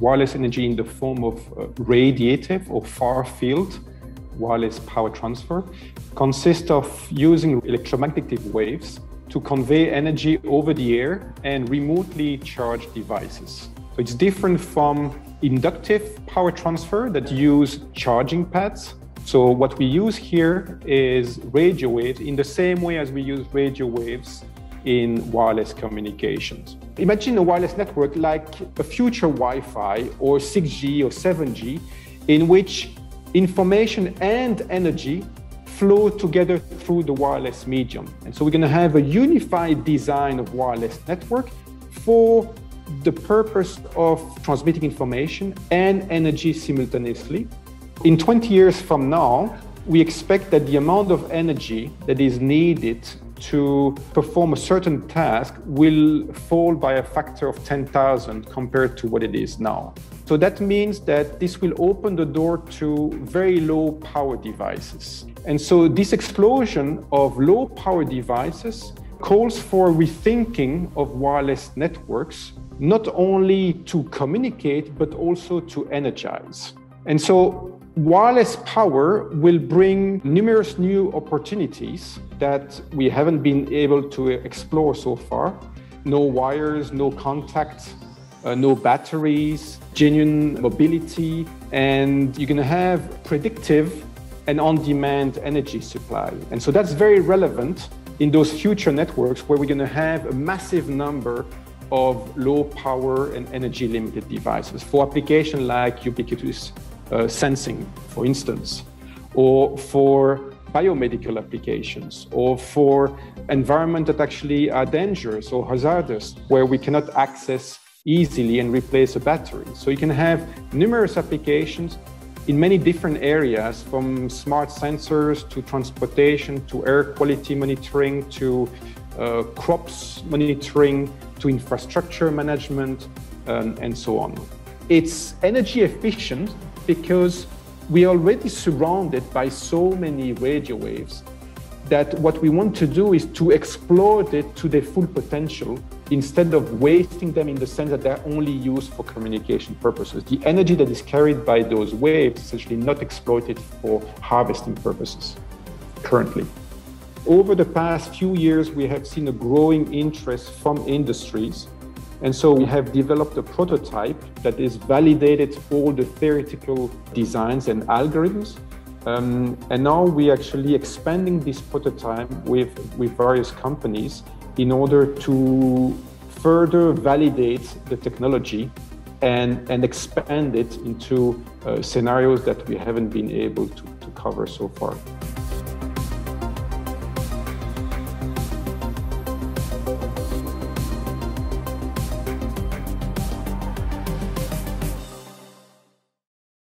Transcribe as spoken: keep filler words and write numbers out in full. wireless energy in the form of uh, radiative or far field wireless power transfer consists of using electromagnetic waves to convey energy over the air and remotely charged devices. So it's different from inductive power transfer that use charging pads. So what we use here is radio waves in the same way as we use radio waves in wireless communications. Imagine a wireless network like a future Wi-Fi or six G or seven G, in which information and energy flow together through the wireless medium. And so we're going to have a unified design of wireless network for the purpose of transmitting information and energy simultaneously. In twenty years from now, we expect that the amount of energy that is needed to perform a certain task will fall by a factor of ten thousand compared to what it is now. So that means that this will open the door to very low power devices. And so this explosion of low power devices calls for rethinking of wireless networks, not only to communicate, but also to energize. And so wireless power will bring numerous new opportunities that we haven't been able to explore so far. No wires, no contacts, uh, no batteries, genuine mobility, and you're going to have predictive and on-demand energy supply. And so that's very relevant in those future networks where we're going to have a massive number of low power and energy limited devices for applications like ubiquitous Uh, sensing, for instance, or for biomedical applications, or for environment that actually are dangerous or hazardous, where we cannot access easily and replace a battery. So you can have numerous applications in many different areas, from smart sensors to transportation, to air quality monitoring, to uh, crops monitoring, to infrastructure management, um, and so on. It's energy efficient, because we are already surrounded by so many radio waves that what we want to do is to exploit it to their full potential instead of wasting them in the sense that they're only used for communication purposes. The energy that is carried by those waves is essentially not exploited for harvesting purposes currently. Over the past few years, we have seen a growing interest from industries. And so we have developed a prototype that is validated all the theoretical designs and algorithms. Um, and now we are actually expanding this prototype with, with various companies in order to further validate the technology and, and expand it into uh, scenarios that we haven't been able to, to cover so far.